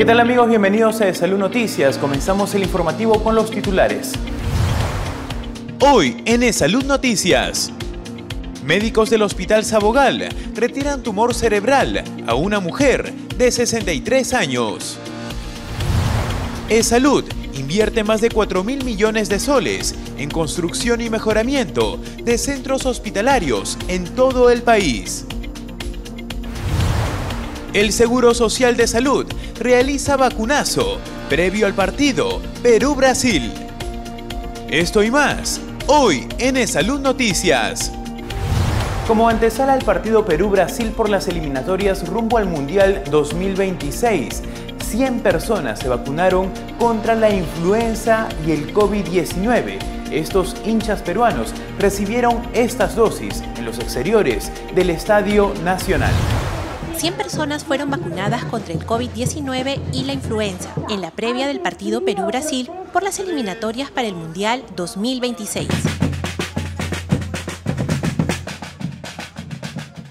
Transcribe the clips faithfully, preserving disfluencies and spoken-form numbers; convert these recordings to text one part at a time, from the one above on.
¿Qué tal amigos? Bienvenidos a EsSalud Noticias. Comenzamos el informativo con los titulares. Hoy en EsSalud Noticias. Médicos del Hospital Sabogal retiran tumor cerebral a una mujer de sesenta y tres años. EsSalud invierte más de cuatro mil millones de soles en construcción y mejoramiento de centros hospitalarios en todo el país. El Seguro Social de Salud realiza vacunazo previo al partido Perú-Brasil. Esto y más, hoy en EsSalud Noticias. Como antesala al partido Perú-Brasil por las eliminatorias rumbo al Mundial dos mil veintiséis, cien personas se vacunaron contra la influenza y el COVID diecinueve. Estos hinchas peruanos recibieron estas dosis en los exteriores del Estadio Nacional. cien personas fueron vacunadas contra el COVID diecinueve y la influenza en la previa del partido Perú-Brasil por las eliminatorias para el Mundial dos mil veintiséis.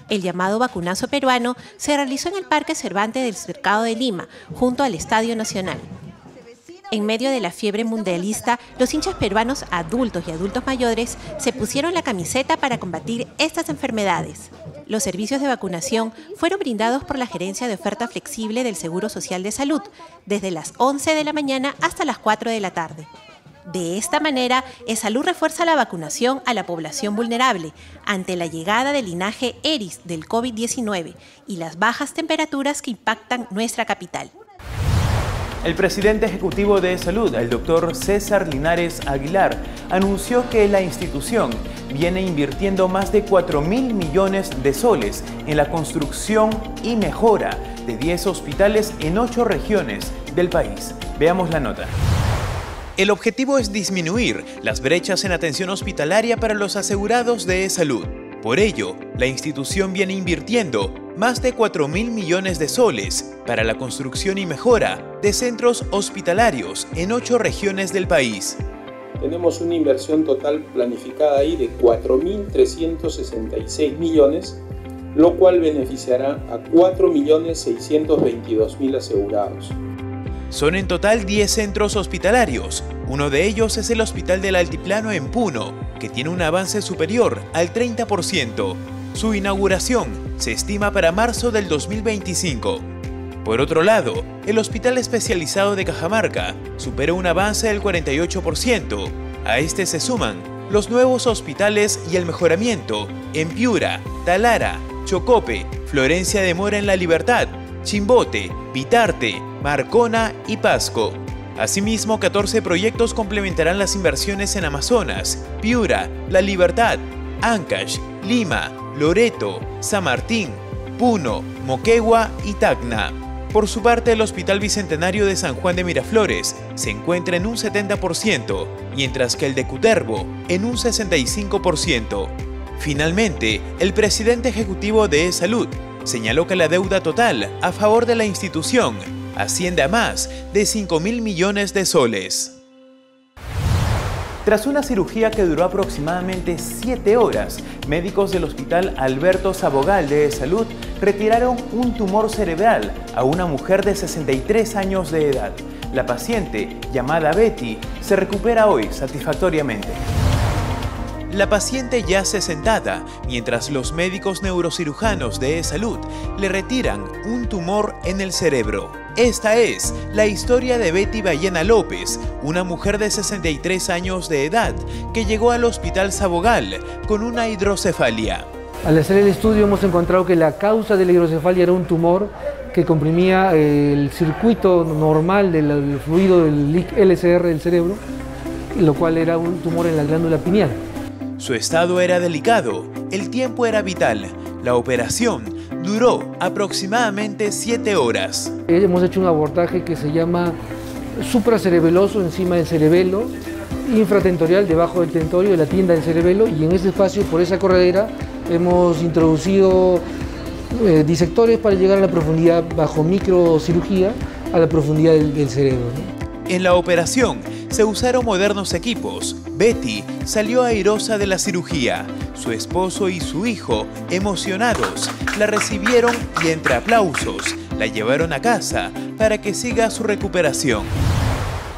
El llamado vacunazo peruano se realizó en el Parque Cervantes del Cercado de Lima, junto al Estadio Nacional. En medio de la fiebre mundialista, los hinchas peruanos adultos y adultos mayores se pusieron la camiseta para combatir estas enfermedades. Los servicios de vacunación fueron brindados por la Gerencia de Oferta Flexible del Seguro Social de Salud, desde las once de la mañana hasta las cuatro de la tarde. De esta manera, EsSalud refuerza la vacunación a la población vulnerable ante la llegada del linaje Eris del COVID diecinueve y las bajas temperaturas que impactan nuestra capital. El presidente ejecutivo de EsSalud, el doctor César Linares Aguilar, anunció que la institución viene invirtiendo más de cuatro mil millones de soles en la construcción y mejora de diez hospitales en ocho regiones del país. Veamos la nota. El objetivo es disminuir las brechas en atención hospitalaria para los asegurados de EsSalud. Por ello, la institución viene invirtiendo más de cuatro mil millones de soles para la construcción y mejora de centros hospitalarios en ocho regiones del país. Tenemos una inversión total planificada ahí de cuatro mil trescientos sesenta y seis millones, lo cual beneficiará a cuatro millones seiscientos veintidós mil asegurados. Son en total diez centros hospitalarios. Uno de ellos es el Hospital del Altiplano en Puno, que tiene un avance superior al treinta por ciento. Su inauguración se estima para marzo del dos mil veinticinco. Por otro lado, el Hospital Especializado de Cajamarca superó un avance del cuarenta y ocho por ciento. A este se suman los nuevos hospitales y el mejoramiento en Piura, Talara, Chocope, Florencia de Mora en La Libertad, Chimbote, Vitarte, Marcona y Pasco. Asimismo, catorce proyectos complementarán las inversiones en Amazonas, Piura, La Libertad, Ancash, Lima, Loreto, San Martín, Puno, Moquegua y Tacna. Por su parte, el Hospital Bicentenario de San Juan de Miraflores se encuentra en un setenta por ciento, mientras que el de Cutervo en un sesenta y cinco por ciento. Finalmente, el presidente ejecutivo de EsSalud señaló que la deuda total a favor de la institución asciende a más de cinco mil millones de soles. Tras una cirugía que duró aproximadamente siete horas, médicos del Hospital Alberto Sabogal de EsSalud retiraron un tumor cerebral a una mujer de sesenta y tres años de edad. La paciente, llamada Betty, se recupera hoy satisfactoriamente. La paciente yace sentada mientras los médicos neurocirujanos de EsSalud le retiran un tumor en el cerebro. Esta es la historia de Betty Ballena López, una mujer de sesenta y tres años de edad que llegó al Hospital Sabogal con una hidrocefalia. Al hacer el estudio hemos encontrado que la causa de la hidrocefalia era un tumor que comprimía el circuito normal del fluido del L C R del cerebro, lo cual era un tumor en la glándula pineal. Su estado era delicado, el tiempo era vital, la operación duró aproximadamente siete horas. Hemos hecho un abordaje que se llama supracerebeloso encima del cerebelo, infratentorial debajo del tentorio de la tienda del cerebelo, y en ese espacio, por esa corredera, hemos introducido eh, disectores para llegar a la profundidad, bajo microcirugía, a la profundidad del, del cerebro, ¿no? En la operación se usaron modernos equipos. Betty salió airosa de la cirugía. Su esposo y su hijo, emocionados, la recibieron y entre aplausos la llevaron a casa para que siga su recuperación.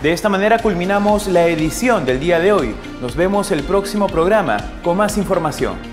De esta manera culminamos la edición del día de hoy. Nos vemos el próximo programa con más información.